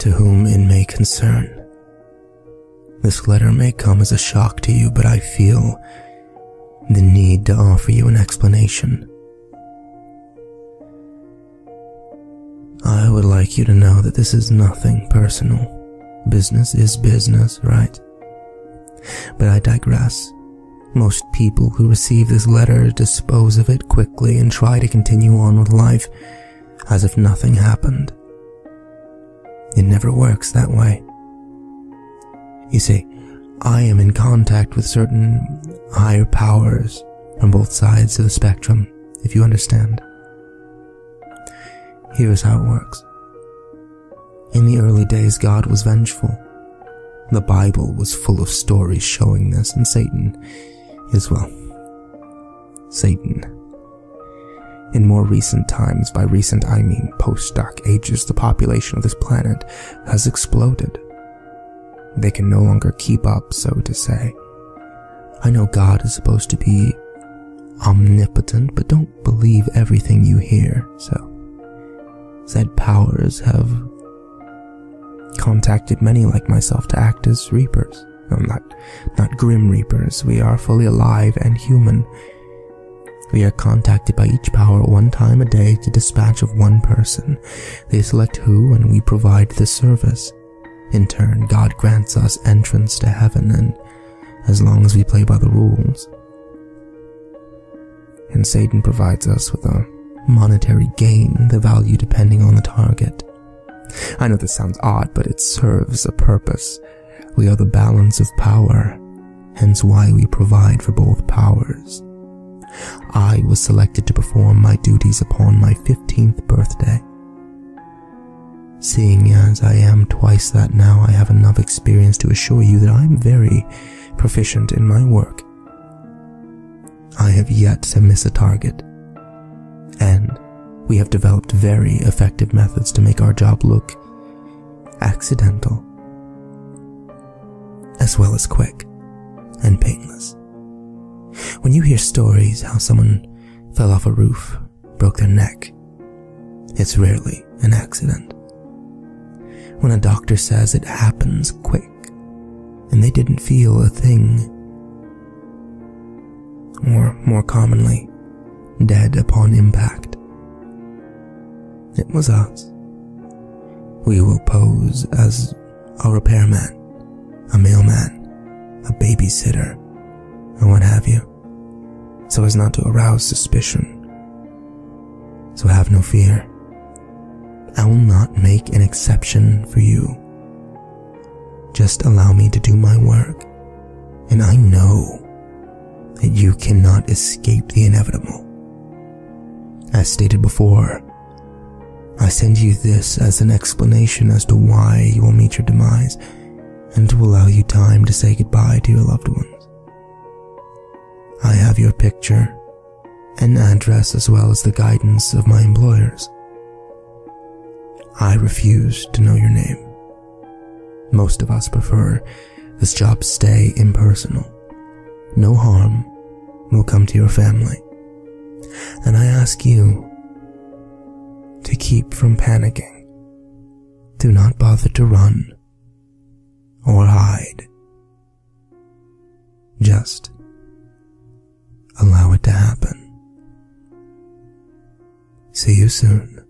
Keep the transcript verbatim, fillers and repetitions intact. to whom it may concern. This letter may come as a shock to you, but I feel the need to offer you an explanation. I would like you to know that this is nothing personal. Business is business, right? But I digress. Most people who receive this letter dispose of it quickly and try to continue on with life as if nothing happened. It never works that way. You see, I am in contact with certain higher powers on both sides of the spectrum, if you understand. Here is how it works. In the early days, God was vengeful. The Bible was full of stories showing this, and Satan is, well, Satan. In more recent times, by recent I mean post-Dark Ages, the population of this planet has exploded. They can no longer keep up, so to say. I know God is supposed to be omnipotent, but don't believe everything you hear, so. Said powers have contacted many like myself to act as Reapers. No, not, not grim Reapers. We are fully alive and human. We are contacted by each power one time a day to dispatch of one person. They select who, and we provide the service. In turn, God grants us entrance to heaven, and as long as we play by the rules. And Satan provides us with a monetary gain, the value depending on the target. I know this sounds odd, but it serves a purpose. We are the balance of power, hence why we provide for both powers. I was selected to perform my duties upon my fifteenth birthday. Seeing as I am twice that now, I have enough experience to assure you that I am very proficient in my work. I have yet to miss a target, and we have developed very effective methods to make our job look accidental, as well as quick and painless. When you hear stories how someone fell off a roof, broke their neck, it's rarely an accident. When a doctor says it happens quick and they didn't feel a thing, or more commonly, dead upon impact. It was us. We will pose as a repairman, a mailman, a babysitter, and what have you, so as not to arouse suspicion. So have no fear. I will not make an exception for you. Just allow me to do my work, and I know that you cannot escape the inevitable. As stated before, I send you this as an explanation as to why you will meet your demise, and to allow you time to say goodbye to your loved ones. I have your picture and address, as well as the guidance of my employers. I refuse to know your name. Most of us prefer this job stay impersonal. No harm will come to your family. And I ask you to keep from panicking. Do not bother to run or hide. Just allow it to happen. See you soon.